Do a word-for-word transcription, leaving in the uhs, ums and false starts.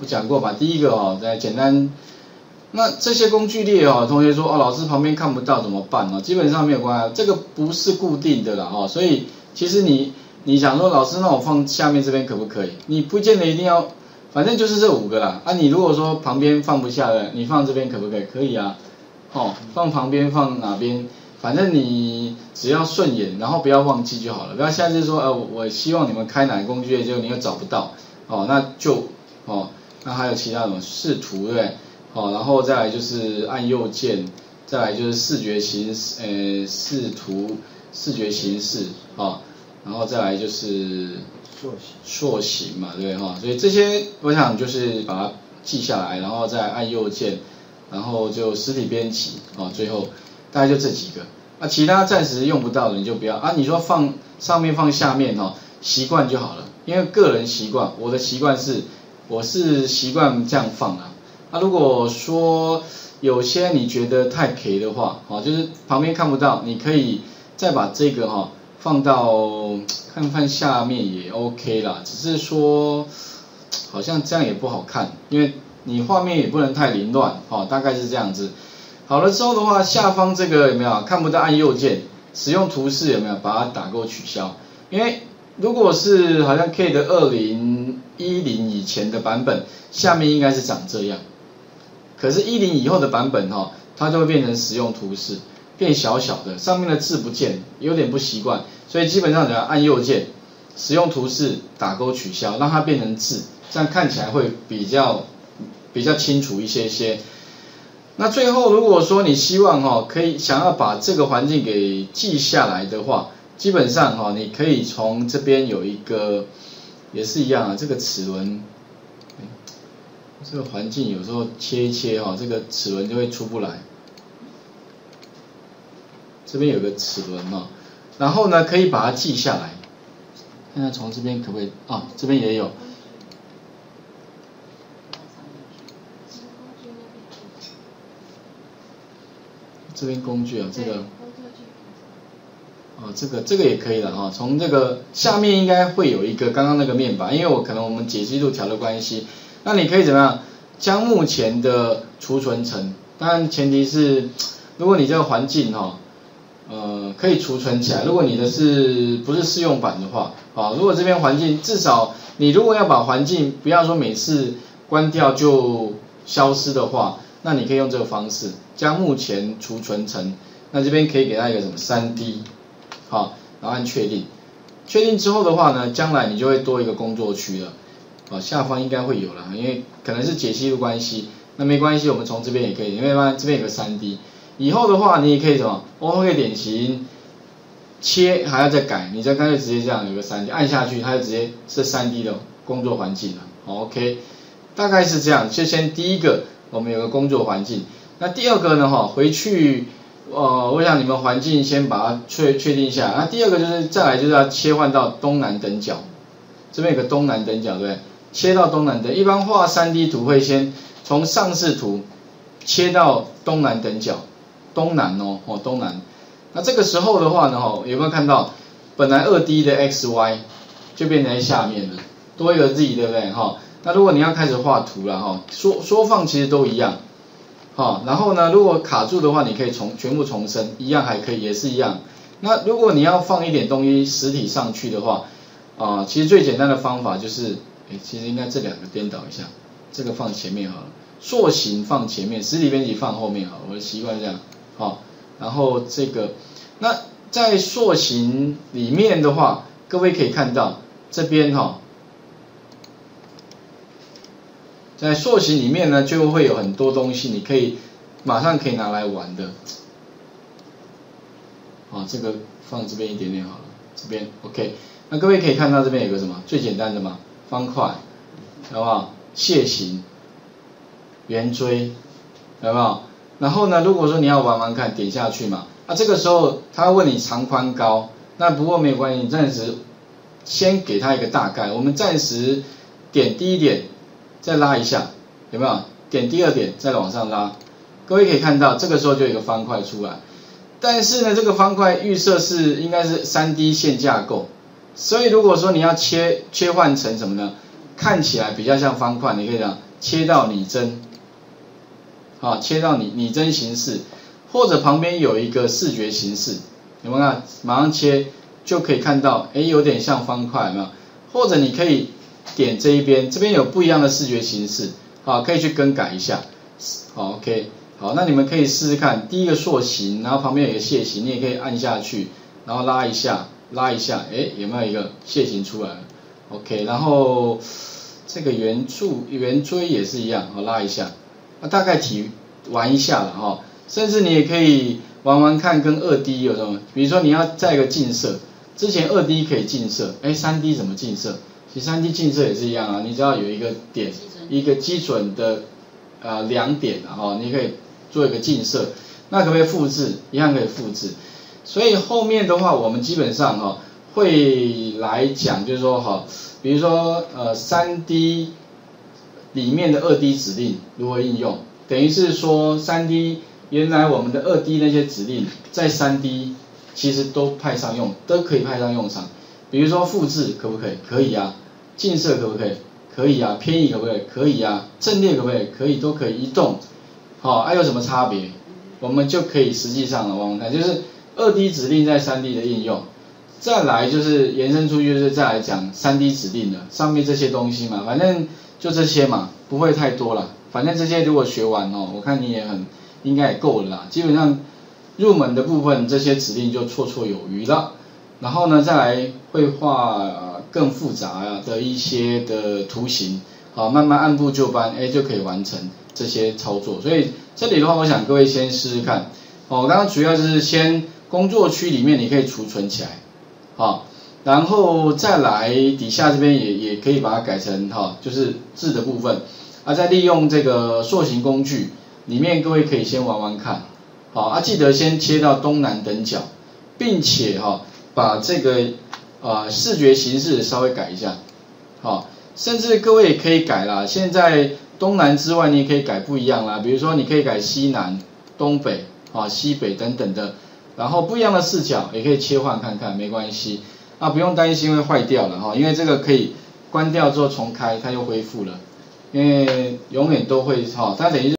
我讲过吧，第一个哦，再简单。那这些工具列哦，同学说哦，老师旁边看不到怎么办哦？基本上没有关系，这个不是固定的啦哦，所以其实你你想说老师，那我放下面这边可不可以？你不见得一定要，反正就是这五个啦。啊，你如果说旁边放不下了，你放这边可不可以？可以啊，哦，放旁边放哪边？ 反正你只要顺眼，然后不要忘记就好了。不要下次说，呃，我希望你们开哪个工具列，结果你又找不到，哦，那就，哦，那还有其他什么视图，对不对？哦，然后再来就是按右键，再来就是视觉形，呃，视图，视觉形式，哦，然后再来就是塑形，塑形嘛，对不对？哈、哦，所以这些我想就是把它记下来，然后再按右键，然后就实体编辑，哦，最后。 大概就这几个，啊，其他暂时用不到的你就不要啊。你说放上面放下面哦，习惯就好了，因为个人习惯，我的习惯是我是习惯这样放啊。啊，如果说有些你觉得太 K 的话，哦，就是旁边看不到，你可以再把这个哈、哦、放到看看下面也 OK 啦，只是说好像这样也不好看，因为你画面也不能太凌乱，哦，大概是这样子。 好了之后的话，下方这个有没有看不到？按右键，使用图示有没有把它打勾取消？因为如果是好像 K 的二零一零以前的版本，下面应该是长这样。可是一零以后的版本哈，它就会变成使用图示，变小小的，上面的字不见，有点不习惯，所以基本上只要按右键，使用图示打勾取消，让它变成字，这样看起来会比较比较清楚一些些。 那最后，如果说你希望哈、哦、可以想要把这个环境给记下来的话，基本上哈、哦、你可以从这边有一个，也是一样啊，这个齿轮，这个环境有时候切一切哈、哦，这个齿轮就会出不来。这边有个齿轮哦，然后呢可以把它记下来，看看从这边可不可以啊、哦？这边也有。 这边工具啊，这个，哦，这个这个也可以了哈。从这个下面应该会有一个刚刚那个面板，因为我可能我们解析度调的关系，那你可以怎么样？将目前的储存层，当然前提是，如果你这个环境哈、哦，呃，可以储存起来。如果你的是不是试用版的话，啊、哦，如果这边环境至少你如果要把环境不要说每次关掉就消失的话。 那你可以用这个方式将目前储存层，那这边可以给它一个什么 三 D， 好，然后按确定，确定之后的话呢，将来你就会多一个工作区了，哦，下方应该会有啦，因为可能是解析度关系，那没关系，我们从这边也可以，因为这边有个 三 D， 以后的话你也可以什么 ，OK 点型，切还要再改，你再干脆直接这样有个 三 D， 按下去它就直接是 三 D 的工作环境了 ，OK， 大概是这样，就先第一个。 我们有个工作环境，那第二个呢？哈，回去，呃，我想你们环境先把它确确定一下。那第二个就是再来就是要切换到东南等角，这边有个东南等角，对不对？切到东南等，一般画 三 D 图会先从上视图切到东南等角，东南哦，哦东南。那这个时候的话呢，哈，有没有看到本来 二 D 的 X Y 就变成在下面了，多一个 Z， 对不对？哈。 那如果你要开始画图了哈，缩缩放其实都一样，好，然后呢，如果卡住的话，你可以重全部重生，一样还可以，也是一样。那如果你要放一点东西实体上去的话，啊、呃，其实最简单的方法就是，哎，其实应该这两个颠倒一下，这个放前面好了，塑形放前面，实体编辑放后面好了，我的习惯这样，好，然后这个，那在塑形里面的话，各位可以看到这边哈、哦。 在塑形里面呢，就会有很多东西，你可以马上可以拿来玩的。好，这个放这边一点点好了，这边 OK。那各位可以看到这边有个什么最简单的嘛，方块，好不好？楔形、圆锥，好不好？然后呢，如果说你要玩玩看，点下去嘛。啊，这个时候他问你长宽高，那不过没有关系，你暂时先给他一个大概。我们暂时点低一点。 再拉一下，有没有？点第二点，再往上拉。各位可以看到，这个时候就有一个方块出来。但是呢，这个方块预设是应该是 三 D 线架构，所以如果说你要切切换成什么呢？看起来比较像方块，你可以讲切到拟真，啊，切到拟拟真形式，或者旁边有一个视觉形式，有没有看？马上切就可以看到，哎，有点像方块，有没有？或者你可以点这一边，这边有不一样的视觉形式，啊，可以去更改一下。好 ，OK， 好，那你们可以试试看，第一个塑形，然后旁边有一个楔形，你也可以按下去，然后拉一下，拉一下，哎，有没有一个楔形出来了 ？OK， 然后。 这个圆柱、圆锥也是一样，我拉一下，啊，大概体玩一下了哈、哦，甚至你也可以玩玩看跟二 D 有什么，比如说你要再一个近色，之前二 D 可以近色，哎， 三 D 怎么近色？其实 三 D 近色也是一样啊，你只要有一个点，一个基准的呃两点啊、哦，你可以做一个近色，那可不可以复制？一样可以复制，所以后面的话我们基本上哈、哦。 会来讲，就是说哈，比如说呃 三 D 里面的 二 D 指令如何应用，等于是说 三 D 原来我们的 二 D 那些指令在 三 D 其实都派上用，都可以派上用场。比如说复制可不可以？可以啊。近色可不可以？可以啊。偏移可不可以？可以啊。阵列可不可以？可以，都可以。移动，好、哦，还、啊、有什么差别？我们就可以实际上往往看，就是 二 D 指令在 三 D 的应用。 再来就是延伸出去，就是再来讲 三 D 指令了。上面这些东西嘛，反正就这些嘛，不会太多了。反正这些如果学完哦，我看你也很应该也够了啦。基本上入门的部分这些指令就绰绰有余了。然后呢，再来绘画、呃、更复杂的一些的图形，好，慢慢按部就班，哎，就可以完成这些操作。所以这里的话，我想各位先试试看。哦，我刚刚主要就是先工作区里面你可以储存起来。 好，然后再来底下这边也也可以把它改成哈，就是字的部分，啊，再利用这个塑形工具里面，各位可以先玩玩看，好啊，记得先切到东南等角，并且哈、啊、把这个啊、呃、视觉形式稍微改一下，好，甚至各位也可以改啦，现在东南之外你也可以改不一样啦，比如说你可以改西南、东北啊、西北等等的。 然后不一样的视角也可以切换看看，没关系，啊不用担心会坏掉了哈，因为这个可以关掉之后重开，它又恢复了，因为永远都会哈，它等于。